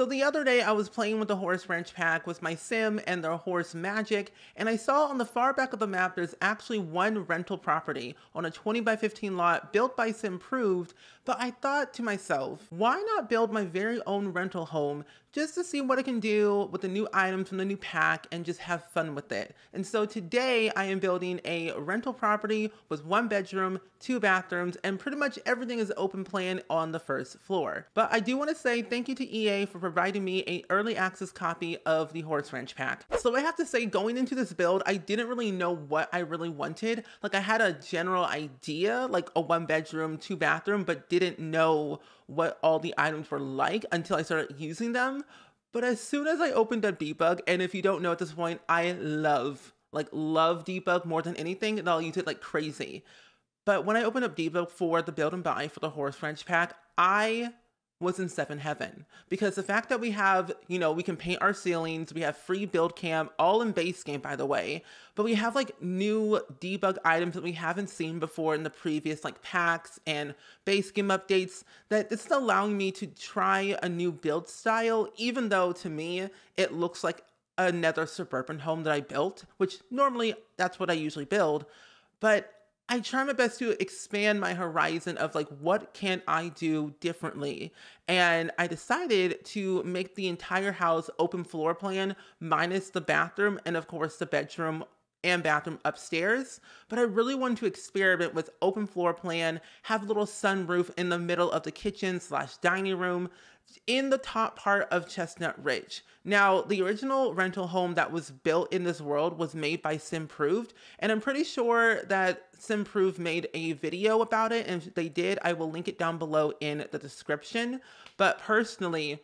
So the other day I was playing with the Horse Ranch pack with my sim and their horse Magic, and I saw on the far back of the map there's actually one rental property on a 20 by 15 lot built by Simproved, but I thought to myself, why not build my very own rental home just to see what I can do with the new items from the new pack and just have fun with it. And so today I am building a rental property with 1 bedroom, 2 bathrooms, and pretty much everything is open plan on the first floor. But I do want to say thank you to EA for providing me an early access copy of the Horse Ranch pack. So I have to say, going into this build, I didn't really know what I really wanted. Like, I had a general idea, like a 1 bedroom, 2 bathroom, but didn't know what all the items were like until I started using them. But as soon as I opened up Debug, and if you don't know at this point, I love Debug more than anything, and I'll use it like crazy. But when I opened up Debug for the build and buy for the Horse Ranch pack, I was in seventh heaven, because the fact that we have, you know, we can paint our ceilings, we have free build camp, all in base game, by the way, but we have like new debug items that we haven't seen before in the previous like packs and base game updates, that it's allowing me to try a new build style, even though to me, it looks like another suburban home that I built, which normally that's what I usually build, but I try my best to expand my horizon of like, what can I do differently? And I decided to make the entire house open floor plan minus the bathroom and of course the bedroom and bathroom upstairs. But I really wanted to experiment with open floor plan, have a little sunroof in the middle of the kitchen slash dining room in the top part of Chestnut Ridge. Now, the original rental home that was built in this world was made by Simproved, and I'm pretty sure that Simproved made a video about it, and if they did, I will link it down below in the description. But personally,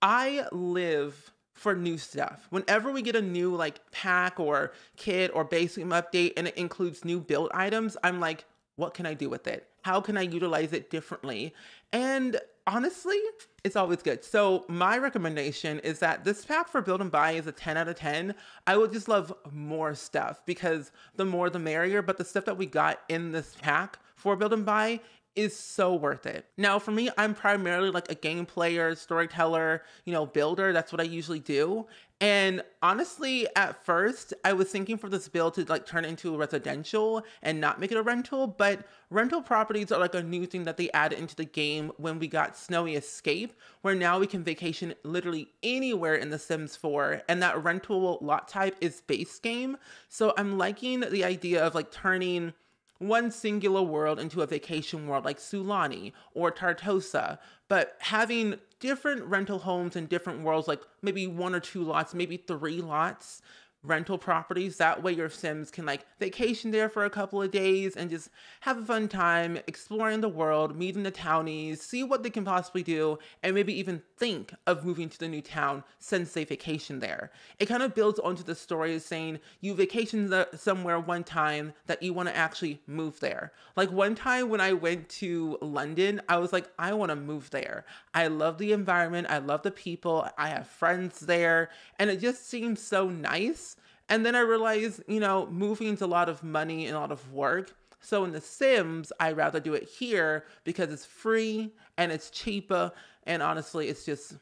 I live for new stuff. Whenever we get a new like pack or kit or base game update and it includes new build items, I'm like, what can I do with it? How can I utilize it differently? And honestly, it's always good. So my recommendation is that this pack for build and buy is a 10 out of 10. I would just love more stuff, because the more the merrier, but the stuff that we got in this pack for build and buy is so worth it. Now for me, I'm primarily like a game player, storyteller, you know, builder. That's what I usually do. And honestly, at first I was thinking for this build to like turn into a residential and not make it a rental, but rental properties are like a new thing that they added into the game when we got Snowy Escape, where now we can vacation literally anywhere in The Sims 4. And that rental lot type is base game. So I'm liking the idea of like turning one singular world into a vacation world like Sulani or Tartosa, but having different rental homes in different worlds, like maybe 1 or 2 lots, maybe 3 lots, rental properties. That way your Sims can like vacation there for a couple of days and just have a fun time exploring the world, meeting the townies, see what they can possibly do, and maybe even think of moving to the new town since they vacation there. It kind of builds onto the story of saying you vacationed somewhere one time that you want to actually move there. Like one time when I went to London, I was like, I want to move there. I love the environment. I love the people. I have friends there. And it just seems so nice. And then I realized, you know, moving is a lot of money and a lot of work. So in The Sims, I'd rather do it here because it's free and it's cheaper. And honestly, it's just,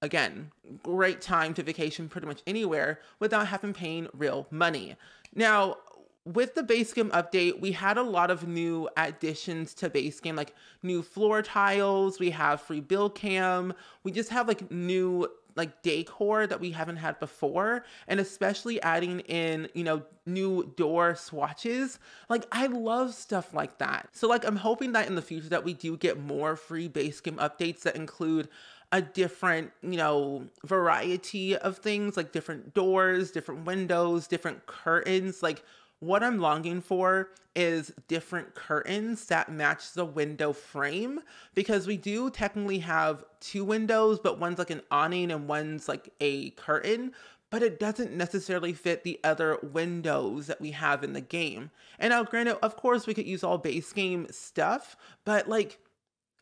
again, great time to vacation pretty much anywhere without having paying real money. Now, with the base game update, we had a lot of new additions to base game, like new floor tiles. We have free build cam. We just have like new like decor that we haven't had before, and especially adding in, you know, new door swatches. Like I love stuff like that. So like I'm hoping that in the future that we do get more free base game updates that include a different, you know, variety of things, like different doors, different windows, different curtains. Like what I'm longing for is different curtains that match the window frame, because we do technically have 2 windows, but one's like an awning and one's like a curtain, but it doesn't necessarily fit the other windows that we have in the game. And now granted, of course we could use all base game stuff, but like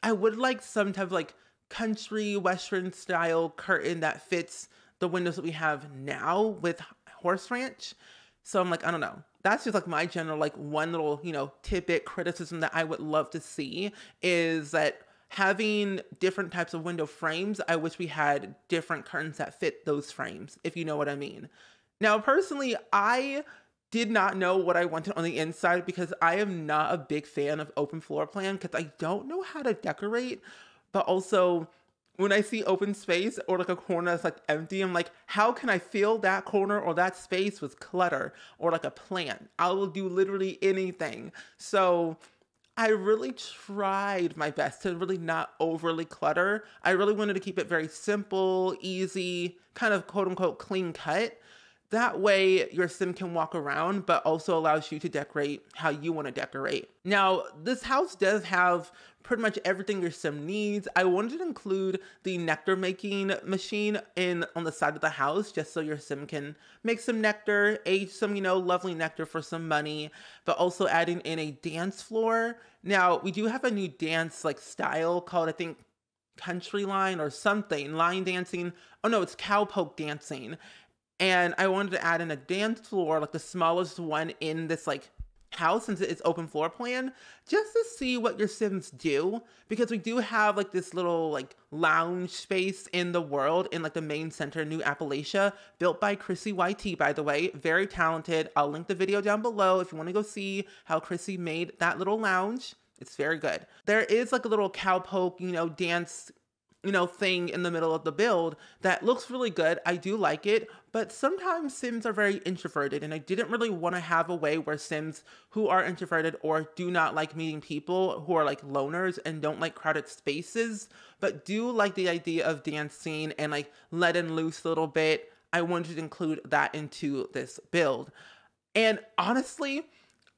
I would like some type of like country western style curtain that fits the windows that we have now with Horse Ranch. So I'm like, I don't know. That's just like my general, like one little, you know, tidbit criticism that I would love to see is that having different types of window frames, I wish we had different curtains that fit those frames, if you know what I mean. Now, personally, I did not know what I wanted on the inside because I am not a big fan of open floor plan because I don't know how to decorate. But also, when I see open space or like a corner that's like empty, I'm like, how can I fill that corner or that space with clutter or like a plant? I will do literally anything. So I really tried my best to really not overly clutter. I really wanted to keep it very simple, easy, kind of quote unquote clean cut. That way your sim can walk around, but also allows you to decorate how you want to decorate. Now, this house does have pretty much everything your sim needs. I wanted to include the nectar making machine on the side of the house, just so your sim can make some nectar, age some, you know, lovely nectar for some money, but also adding in a dance floor. Now, we do have a new dance like style called, I think, country line or something, line dancing. Oh no, it's cowpoke dancing. And I wanted to add in a dance floor, like the smallest one in this like house, since it's open floor plan, just to see what your Sims do, because we do have like this little like lounge space in the world in like the main center, New Appalachia, built by Chrissy YT, by the way, very talented. I'll link the video down below if you want to go see how Chrissy made that little lounge. It's very good. There is like a little cowpoke, you know, dance, you know, thing in the middle of the build that looks really good. I do like it, but sometimes Sims are very introverted, and I didn't really want to have a way where Sims who are introverted or do not like meeting people, who are like loners and don't like crowded spaces, but do like the idea of dancing and like letting loose a little bit. I wanted to include that into this build. And honestly,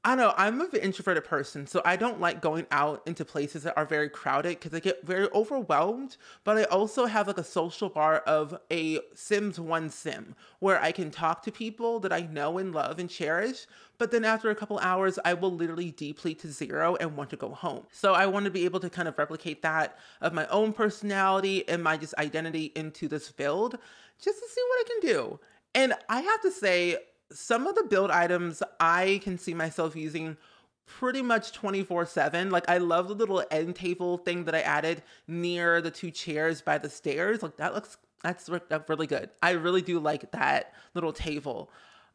I know I'm an introverted person, so I don't like going out into places that are very crowded because I get very overwhelmed. But I also have like a social bar of a Sims 1 sim where I can talk to people that I know and love and cherish. But then after a couple hours, I will literally deplete to zero and want to go home. So I want to be able to kind of replicate that of my own personality and my just identity into this build just to see what I can do. And I have to say, some of the build items I can see myself using pretty much 24/7. Like, I love the little end table thing that I added near the two chairs by the stairs. Like, that looks, that's really good. I really do like that little table.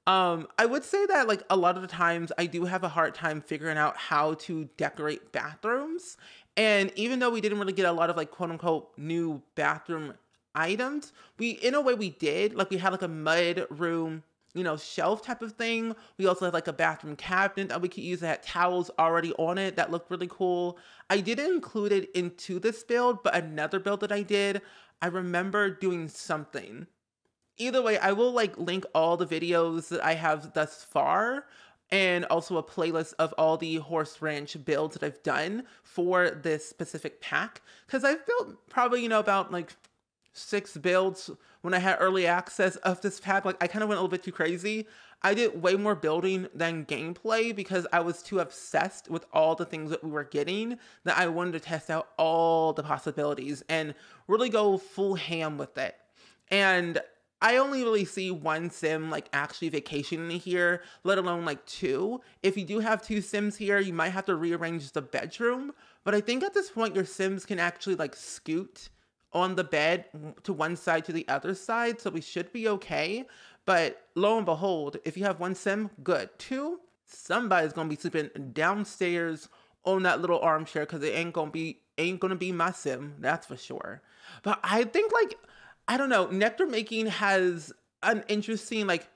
I would say that like a lot of the times I do have a hard time figuring out how to decorate bathrooms. And even though we didn't really get a lot of like quote unquote new bathroom items, we, in a way we did. Like, we had like a mud room, you know, shelf type of thing. We also have like a bathroom cabinet that we could use that had towels already on it that looked really cool. I didn't include it into this build, but another build that I did, I remember doing something. Either way, I will like link all the videos that I have thus far and also a playlist of all the Horse Ranch builds that I've done for this specific pack. Cause I've built probably, you know, about like 6 builds when I had early access of this pack. Like, I kind of went a little bit too crazy. I did way more building than gameplay because I was too obsessed with all the things that we were getting that I wanted to test out all the possibilities and really go full ham with it. And I only really see one sim like actually vacationing here, let alone like 2. If you do have 2 sims here, you might have to rearrange the bedroom. But I think at this point, your sims can actually like scoot on the bed to one side to the other side, so we should be okay. But lo and behold, if you have one sim, good. 2, somebody's gonna be sleeping downstairs on that little armchair because it ain't gonna be my sim, that's for sure. But I think, like, I don't know, nectar making has an interesting like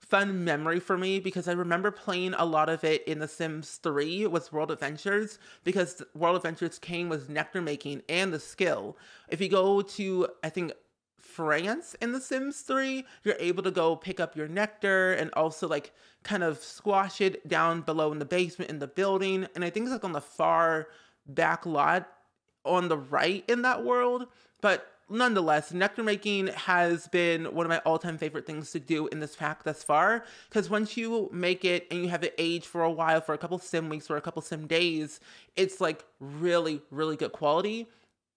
fun memory for me because I remember playing a lot of it in The Sims 3 with World Adventures, because World Adventures came with nectar making and the skill. If you go to, I think, France in The Sims 3, you're able to go pick up your nectar and also like kind of squash it down below in the basement in the building. And I think it's like on the far back lot on the right in that world. But nonetheless, nectar making has been one of my all-time favorite things to do in this pack thus far, because once you make it and you have it aged for a while, for a couple sim weeks or a couple sim days, it's like really, really good quality.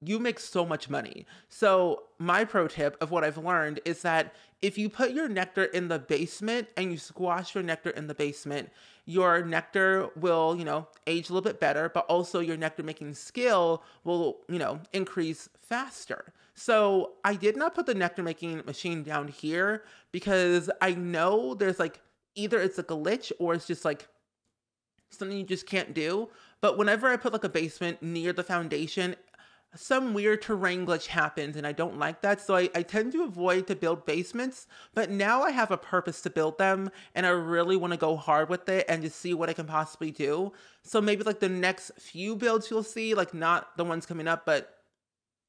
you make so much money. So my pro tip of what I've learned is that if you put your nectar in the basement and you squash your nectar in the basement, your nectar will, you know, age a little bit better, but also your nectar making skill will, you know, increase faster. So I did not put the nectar making machine down here because I know there's like, either it's a glitch or it's just like something you just can't do. But whenever I put like a basement near the foundation, some weird terrain glitch happens and I don't like that. So I tend to avoid to build basements, but now I have a purpose to build them and I really want to go hard with it and just see what I can possibly do. So maybe like the next few builds you'll see, like not the ones coming up, but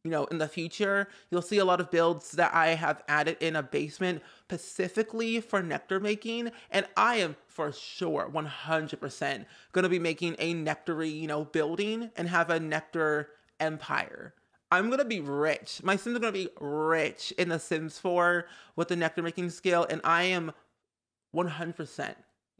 you know, in the future, you'll see a lot of builds that I have added in a basement specifically for nectar making. And I am for sure 100% going to be making a nectary, you know, building and have a nectar empire. I'm going to be rich. My Sims are going to be rich in The Sims 4 with the nectar making skill. And I am 100%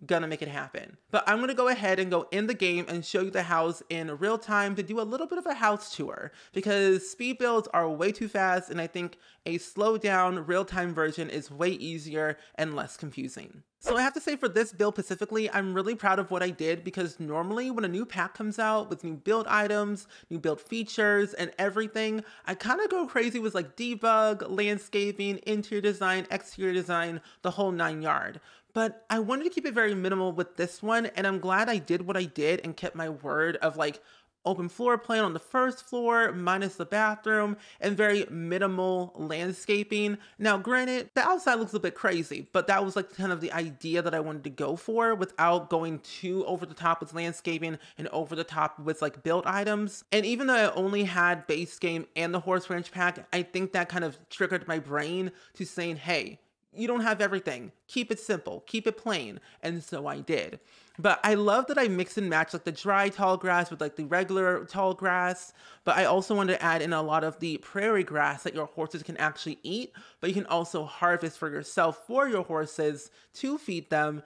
going to make it happen. But I'm going to go ahead and go in the game and show you the house in real time to do a little bit of a house tour because speed builds are way too fast. And I think a slow down real time version is way easier and less confusing. So I have to say for this build specifically, I'm really proud of what I did because normally when a new pack comes out with new build items, new build features and everything, I kind of go crazy with like debug, landscaping, interior design, exterior design, the whole nine yard. But I wanted to keep it very minimal with this one. And I'm glad I did what I did and kept my word of like open floor plan on the first floor minus the bathroom and very minimal landscaping. Now, granted, the outside looks a bit crazy, but that was like kind of the idea that I wanted to go for without going too over the top with landscaping and over the top with like build items. And even though I only had base game and the Horse Ranch pack, I think that kind of triggered my brain to saying, hey, you don't have everything. Keep it simple, keep it plain. And so I did. But I love that I mix and match like the dry tall grass with like the regular tall grass. But I also wanted to add in a lot of the prairie grass that your horses can actually eat, but you can also harvest for yourself for your horses to feed them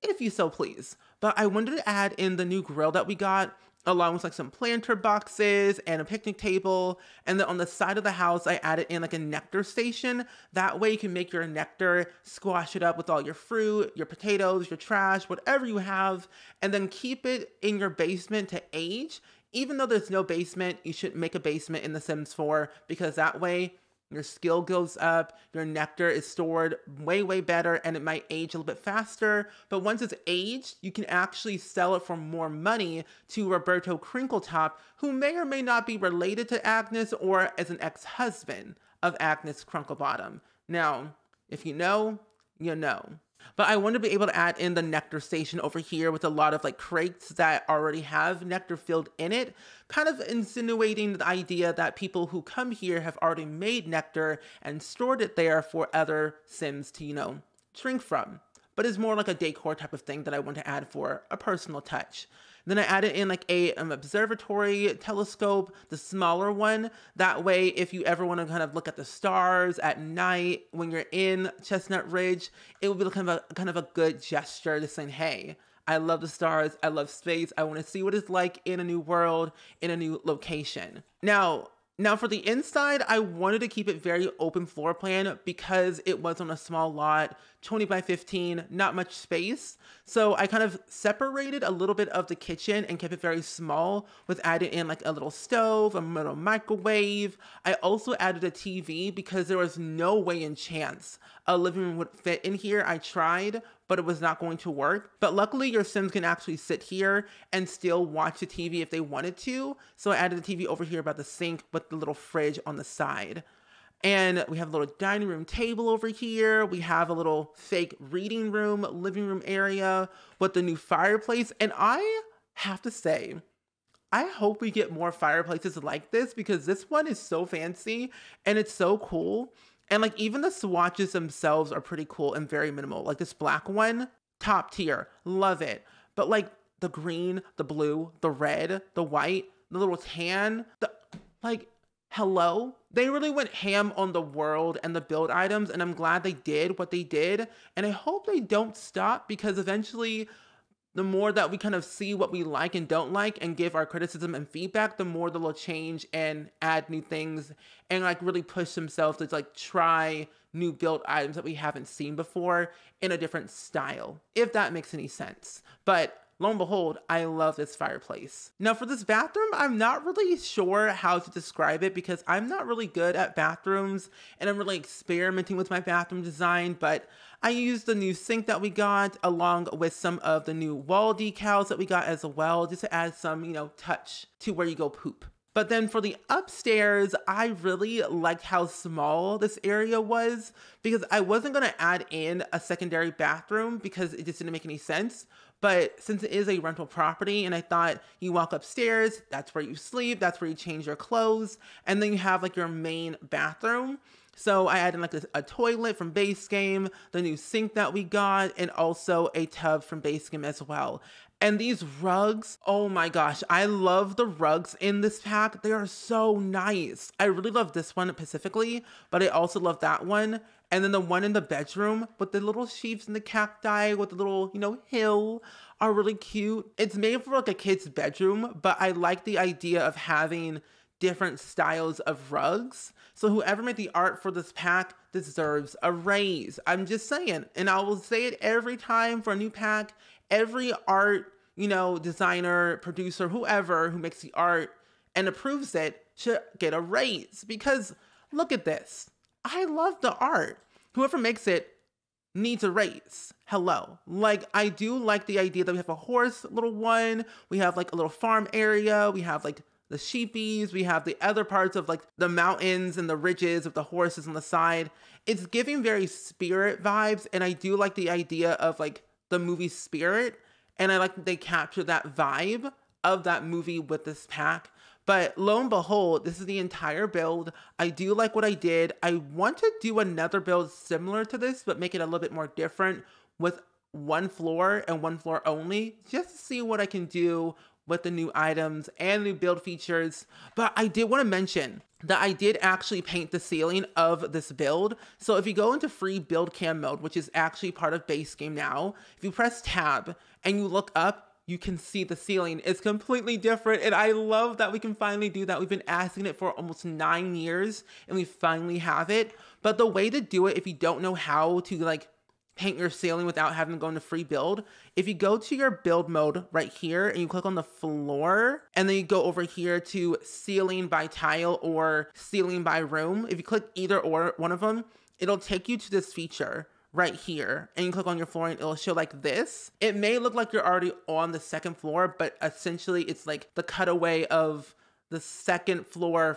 if you so please. But I wanted to add in the new grill that we got along with like some planter boxes and a picnic table. And then on the side of the house, I added in like a nectar station. That way you can make your nectar, squash it up with all your fruit, your potatoes, your trash, whatever you have, and then keep it in your basement to age. Even though there's no basement, you should make a basement in The Sims 4 because that way your skill goes up, your nectar is stored way, way better, and it might age a little bit faster. But once it's aged, you can actually sell it for more money to Roberto Crinkletop, who may or may not be related to Agnes or as an ex-husband of Agnes Crunklebottom. Now, if you know, you know. But I want to be able to add in the nectar station over here with a lot of like crates that already have nectar filled in it, kind of insinuating the idea that people who come here have already made nectar and stored it there for other Sims to, you know, drink from. But it's more like a decor type of thing that I want to add for a personal touch. Then I added in like an observatory telescope, the smaller one. That way, if you ever want to kind of look at the stars at night when you're in Chestnut Ridge, it will be kind of a good gesture to saying, hey, I love the stars. I love space. I want to see what it's like in a new world, in a new location. Now for the inside, I wanted to keep it very open floor plan because it was on a small lot, 20 by 15, not much space. So I kind of separated a little bit of the kitchen and kept it very small with added in like a little stove, a little microwave. I also added a TV because there was no way in chance a living room would fit in here. I tried, but it was not going to work. But luckily your Sims can actually sit here and still watch the TV if they wanted to. So I added the TV over here by the sink with the little fridge on the side. And we have a little dining room table over here. We have a little fake reading room, living room area with the new fireplace. And I have to say, I hope we get more fireplaces like this because this one is so fancy and it's so cool. And like even the swatches themselves are pretty cool and very minimal. Like this black one, top tier, love it. But like the green, the blue, the red, the white, the little tan, like hello. They really went ham on the world and the build items. And I'm glad they did what they did. And I hope they don't stop because eventually The more that we kind of see what we like and don't like and give our criticism and feedback, the more they'll change and add new things and like really push themselves to like try new build items that we haven't seen before in a different style, if that makes any sense. But lo and behold, I love this fireplace. Now for this bathroom, I'm not really sure how to describe it because I'm not really good at bathrooms and I'm really experimenting with my bathroom design, but I used the new sink that we got along with some of the new wall decals that we got as well, just to add some, you know, touch to where you go poop. But then for the upstairs, I really liked how small this area was because I wasn't gonna add in a secondary bathroom because it just didn't make any sense. But since it is a rental property and I thought you walk upstairs, that's where you sleep, that's where you change your clothes, and then you have like your main bathroom. So I added like a toilet from base game, the new sink that we got, and also a tub from base game as well. And these rugs, oh my gosh, I love the rugs in this pack. They are so nice. I really love this one specifically, but I also love that one. And then the one in the bedroom with the little sheeps and the cacti with the little, you know, hill are really cute. It's made for like a kid's bedroom, but I like the idea of having different styles of rugs. So whoever made the art for this pack deserves a raise. I'm just saying, and I will say it every time for a new pack, every art, you know, designer, producer, whoever who makes the art and approves it should get a raise because look at this. I love the art. Whoever makes it needs a raise. Hello. Like, I do like the idea that we have a horse little one. We have like a little farm area. We have like the sheepies. We have the other parts of like the mountains and the ridges with the horses on the side. It's giving very Spirit vibes. And I do like the idea of like the movie Spirit. And I like that they capture that vibe of that movie with this pack. But lo and behold, this is the entire build. I do like what I did. I want to do another build similar to this, but make it a little bit more different with one floor and one floor only, just to see what I can do with the new items and new build features. But I did want to mention that I did actually paint the ceiling of this build. So if you go into free build cam mode, which is actually part of base game now, if you press tab and you look up, you can see the ceiling. It's completely different. And I love that we can finally do that. We've been asking it for almost 9 years and we finally have it. But the way to do it, if you don't know how to like paint your ceiling without having to go into free build, if you go to your build mode right here and you click on the floor and then you go over here to ceiling by tile or ceiling by room, if you click either or one of them, it'll take you to this feature right here and you click on your floor and it'll show like this. It may look like you're already on the second floor, but essentially it's like the cutaway of the second floor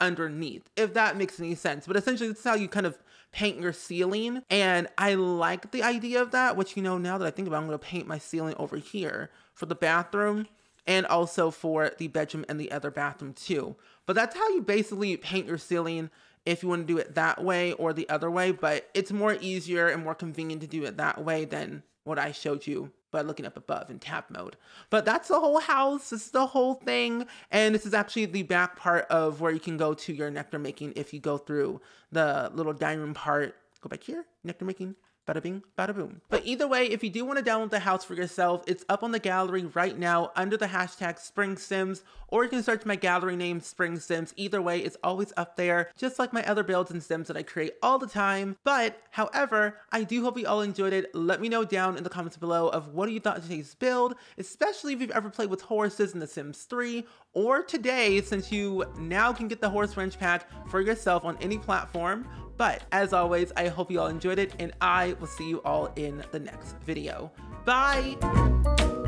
underneath, if that makes any sense. But essentially this is how you kind of paint your ceiling. And I like the idea of that, which, you know, now that I think about it, I'm gonna paint my ceiling over here for the bathroom and also for the bedroom and the other bathroom too. But that's how you basically paint your ceiling if you want to do it that way or the other way, but it's more easier and more convenient to do it that way than what I showed you by looking up above in tab mode. But that's the whole house. This is the whole thing. And this is actually the back part of where you can go to your nectar making. If you go through the little dining room part, go back here, nectar making, bada bing, bada boom. But either way, if you do want to download the house for yourself, it's up on the gallery right now under the hashtag Spring Sims, or you can search my gallery name, Spring Sims. Either way, it's always up there, just like my other builds and Sims that I create all the time. But however, I do hope you all enjoyed it. Let me know down in the comments below of what you thought of today's build, especially if you've ever played with horses in The Sims 3, or today, since you now can get the Horse Ranch pack for yourself on any platform. But as always, I hope you all enjoyed it and I will see you all in the next video. Bye.